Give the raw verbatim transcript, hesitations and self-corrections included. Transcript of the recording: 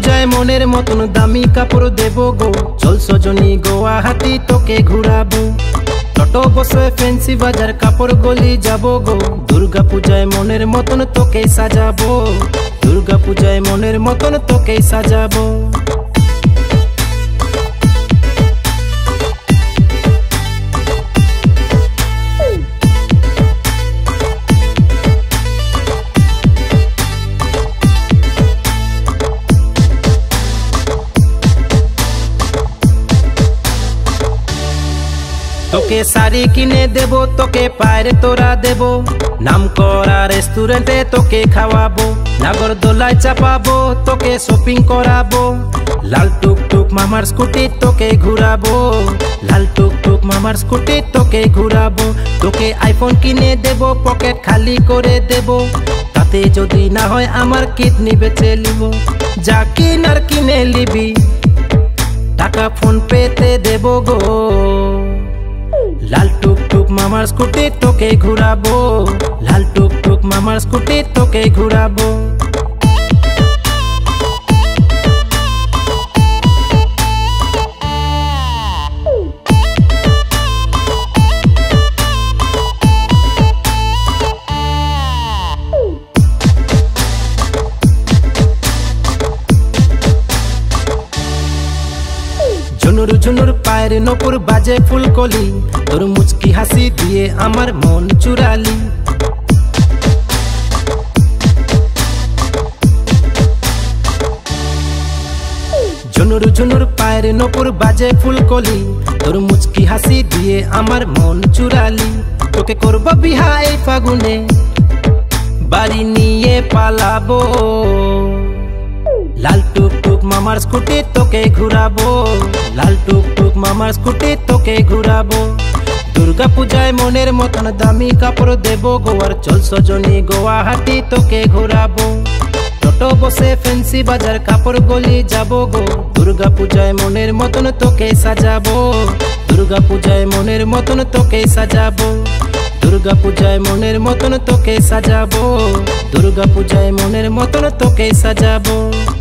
পূজায় মনের মতন দামি কাপড় দেব গো, চল সজনী গুয়াহাটি তোকে ঘুরাবো। টোটো বসে ফ্যান্সি বাজার কাপড় গলি যাবো গো, দুর্গা পূজায় মনের মতন তোকে সাজাবো, দুর্গা পূজায় মনের মতন তোকে সাজাবো। তোকে শাড়ি কিনে দেব, তোকে পায়রে তোরা দেব, নাম করা রেস্টুরেন্টে তোকে খাওয়াবো, নাগর দোলায় চাপাবো, তোকে শপিং করাবো, লাল টুক টুক মামার স্কুটি তোকে ঘুরাবো, লাল টুক টুক মামার স্কুটি তোকে ঘুরাবো। তোকে আইফোন কিনে দেব, পকেট খালি করে দেব, তাতে যদি না হয় আমার কিডনি বেচে লিব, যা কিনার কিনে লিবি টাকা ফোন পেতে দেব গো, লাল টুক টুক মামার স্কুটি তোকে ঘুরাবো, লাল টুক টুক মামার স্কুটি তোকে ঘুরাবো। ঝুনুর ঝুনুর পায়ের নপুর বাজে ফুলকলি, তোর মুচকি হাসি দিয়ে আমার মন চুরালি, ঝুনুর ঝুনুর পায়ের নপুর বাজে ফুলকলি, তোর মুচকি হাসি দিয়ে আমার মন চুরালি। তোকে করব বিহা এই ফাগুনে, বাড়ি নিয়ে পালাবো, লাল টুক টুক মামার স্কুটি তোকে ঘুরাবো, লাল টুক টুক মামার স্কুটি তোকে ঘুরাবো। দুর্গা পূজায় মনের মতন দামি কাপড় দেব গোয়ার, চল সজনী গুয়াহাটি তোকে ঘুরাবো। টোটো বসে ফ্যান্সি বাজার কাপড় গলি যাবো গো, দুর্গা পূজায় মনের মতন তোকে সাজাবো, দুর্গা পূজায় মনের মতন তোকে সাজাবো, দুর্গা পূজায় মনের মতন তোকে সাজাবো, দুর্গা পূজায় মনের মতন তোকে সাজাবো।